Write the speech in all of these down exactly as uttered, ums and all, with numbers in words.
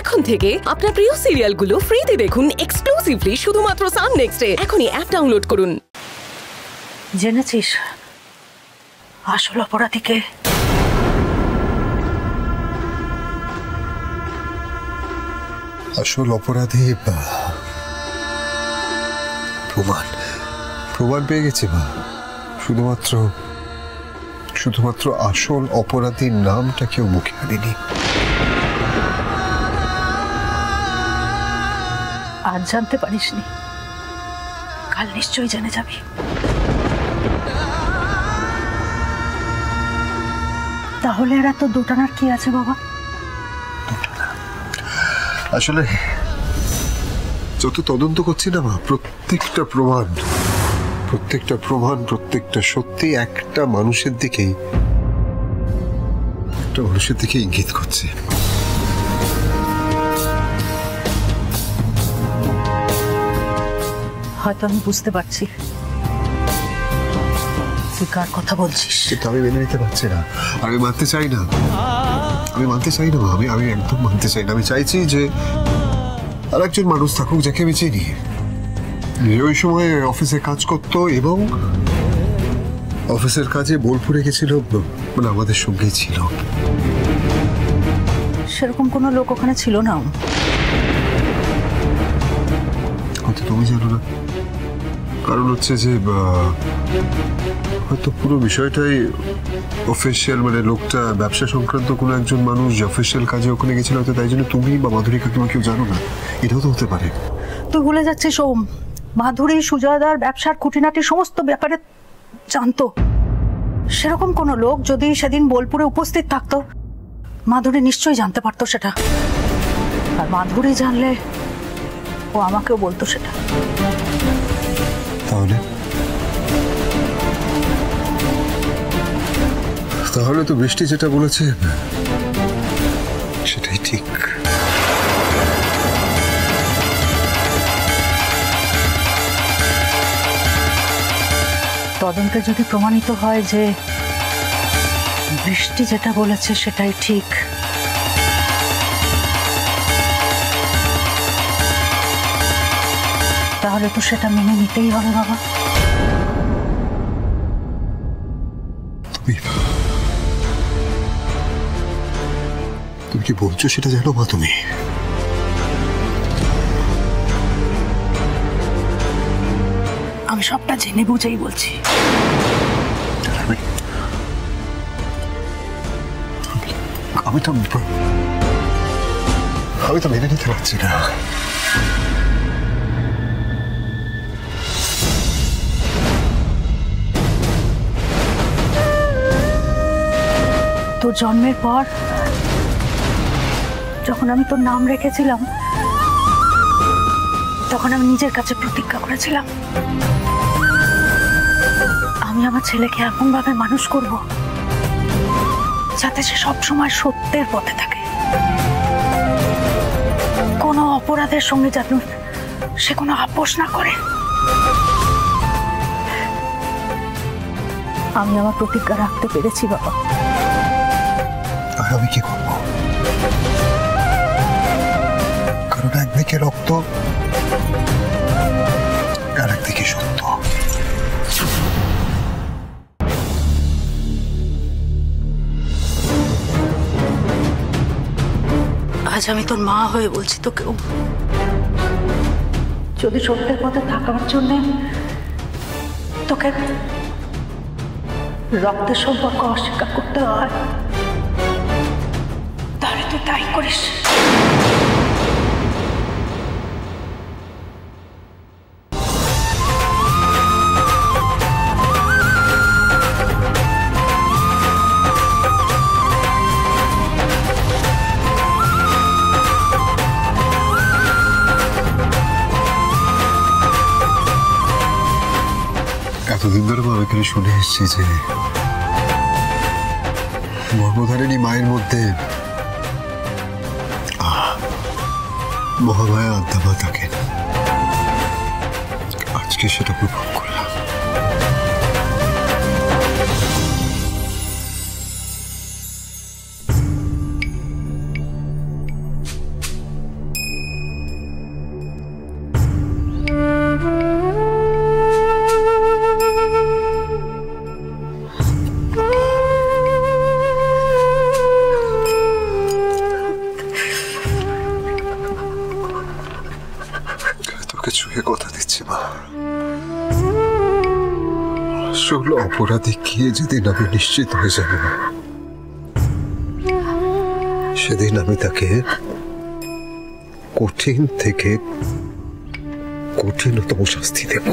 এখন থেকে আপনার প্রিয় সিরিয়ালগুলো ফ্রিতে দেখুন এক্সক্লুসিভলি শুধুমাত্র সান নেক্সটে। এখনই অ্যাপ ডাউনলোড করুন। জেনেছিস আসল অপরাধীকে? আসল অপরাধী প্রমাণ প্রমাণ পেয়ে গেছে মা। শুধুমাত্র শুধুমাত্র আসল অপরাধীর নামটা কেউ মুখে আনেনি। আজ জানতে পারিসনি, কাল নিশ্চয়ই জেনে যাবি। তাহলে এরা তো দোটানার কি আছে বাবা? আসলে যত তদন্ত করছি না মা, প্রত্যেকটা প্রমাণ প্রত্যেকটা প্রমাণ প্রত্যেকটা সত্যি একটা মানুষের দিকেই একটা মানুষের দিকে ইঙ্গিত করছে। হয়তো আমি বুঝতে পারছি তুই কার কথা বলছিস। সেটা আমি মেনে নিতে পারছি না, আমি মানতে চাই না আমি মানতে চাই না আমি আমি একদম মানতে চাই না। আমি চাইছি যে আর একজন মানুষ থাকুক যাকে আমি চিনি, ওই সময় অফিসে কাজ করত এবং অফিসের কাজে বোলপুরে গেছিল, মানে আমাদের সঙ্গেই ছিল। সেরকম কোনো লোক ওখানে ছিল না। হয়তো তুমি জানো না, কারণ হচ্ছে যে হয়তো পুরো বিষয়টাই অফিসিয়াল, মানে লোকটা ব্যবসা সংক্রান্ত কোনো একজন মানুষ অফিসিয়াল কাজে ওখানে গেছিল, হয়তো তাই জন্য তুমি বা মাধুরী কাকিমা কেউ জানো না। এটাও তো হতে পারে। তুই ভুলে যাচ্ছিস সোম, মাধুরী সুজাদার ব্যবসার খুঁটিনাটি সমস্ত ব্যাপারে জানতো। সেরকম কোনো লোক যদি সেদিন বোলপুরে উপস্থিত থাকতো, মাধুরী নিশ্চয়ই জানতে পারতো সেটা। আর মাধুরী জানলে ও আমাকেও বলতো সেটা। তাহলে তাহলে তো বৃষ্টি যেটা বলেছে সেটাই ঠিক। তদন্তে যদি প্রমাণিত হয় যে বৃষ্টি যেটা বলেছে সেটাই ঠিক, তাহলে তো সেটা মেনে নিতেই হবে বাবা। তুমি কি বলছো সেটা জানো মা? তুমি আমি সবটা জেনে বুঝেই বলছি। আমি তো আমি তো মেনে নিতে পারছি না। তোর জন্মের পর যখন আমি তোর নাম রেখেছিলাম, তখন আমি নিজের কাছে প্রতিজ্ঞা করেছিলাম আমি আমার ছেলেকে এমন ভাবে মানুষ করব যাতে সে সবসময় সত্যের পথে থাকে, কোনো অপরাধের সঙ্গে যাতে সে কোনো আপোষ না করে। আমি আমার প্রতিজ্ঞা রাখতে পেরেছি বাবা। আর আমি কি করব? কারণ একদিকে রক্ত, আর একদিকে সত্য। আজ আমি তোর মা হয়ে বলছি তোকে, যদি সত্যের পথে থাকার জন্য তোকে রক্তের সম্পর্ক অস্বীকার করতে হয়, তাহলে তুই তাই করিস। এতদিন ধরে আমি এখানে শুনে এসছি যে গর্ভধারিণী মায়ের মধ্যে মহামায়া আত্মা থাকে। আজকে সেটা প্রমাণ করলাম। তোমাকে ছুঁয়ে কথা দিচ্ছি মা, আসল অপরাধী কে যেদিন আমি নিশ্চিত হয়ে যাব সেদিন আমি তাকে কঠিন থেকে কঠিনতম শাস্তি দেব।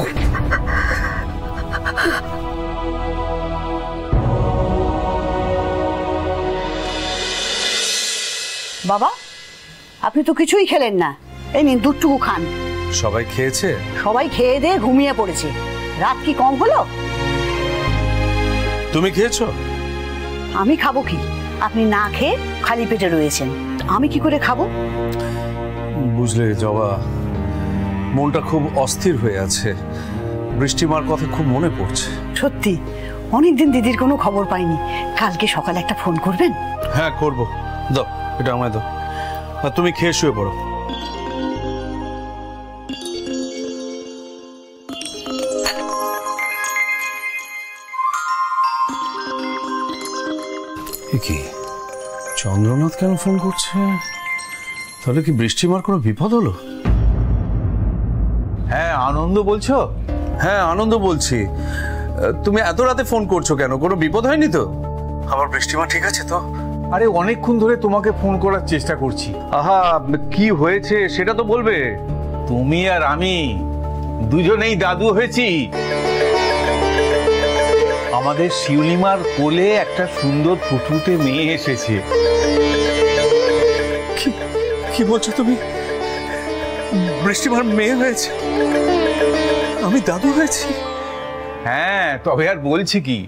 বাবা, আপনি তো কিছুই খেলেন না, এই নিন দুধটুকু খান। সবাই খেয়েছে? সবাই খেয়ে দিয়ে ঘুমিয়ে পড়েছে। রাত কি কম হলো? তুমি খেয়েছো? আমি খাবো কি? আপনি না খেয়ে খালি পেটে রয়েছেন, আমি কি করে খাবো? বুঝলে জবা, মনটা খুব অস্থির হয়ে আছে, বৃষ্টিমার কথা খুব মনে পড়ছে। সত্যি অনেকদিন দিদির কোনো খবর পাইনি, কালকে সকালে একটা ফোন করবেন? হ্যাঁ করবো, দাও এটা আমায় দাও। আর তুমি খেয়ে শুয়ে পড়ো। কি চন্দ্রনাথ কেন ফোন করছে? তাহলে কি বৃষ্টিমার কোনো বিপদ হলো? হ্যাঁ আনন্দ বলছো? হ্যাঁ আনন্দ বলছি। তুমি এত রাতে ফোন করছো কেন? কোনো বিপদ হয়নি তো? আমার বৃষ্টিমা ঠিক আছে তো? আরে অনেকক্ষণ ধরে তোমাকে ফোন করার চেষ্টা করছি। আহা কি হয়েছে সেটা তো বলবে। তুমি আর আমি দুজনেই দাদু হয়েছি। আমাদের শিউলিমার কোলে একটা সুন্দর ফুটফুটে মেয়ে এসেছে। কি বলছো তুমি? বৃষ্টিমার মেয়ে হয়েছে? আমি দাদু হয়েছি? হ্যাঁ, তবে আর বলছি কি,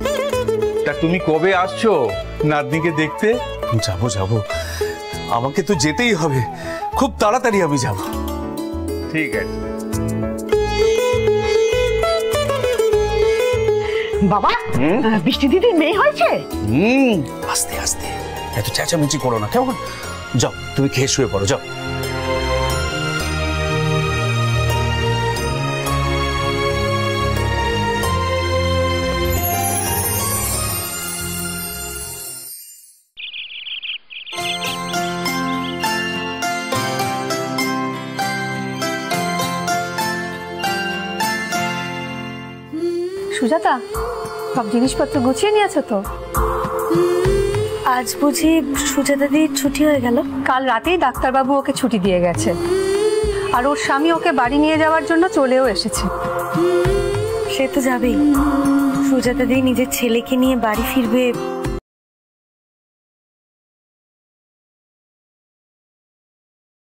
তা তুমি কবে আসছো নাতনিকে দেখতে? যাবো যাবো, আমাকে তো যেতেই হবে, খুব তাড়াতাড়ি আমি যাব। ঠিক আছে বাবা। বৃষ্টি দিদির মেয়ে হয়েছে? হুম। আস্তে আস্তে, এত চেঁচামেচি করো না কেমন। যাও তুমি খেয়ে শুয়ে পড়ো, যাও। সুজাতা, সব জিনিসপত্র গুছিয়ে নিয়েছো তো? আজ বুঝি সুজাতা দিদির ছুটি হয়ে গেল? কাল রাতেই ডাক্তারবাবু ওকে ছুটি দিয়ে গেছে, আর ওর স্বামী ওকে বাড়ি নিয়ে যাওয়ার জন্য চলেও এসেছে। সে তো যাবেই, সুজাতা দিদি নিজের ছেলেকে নিয়ে বাড়ি ফিরবে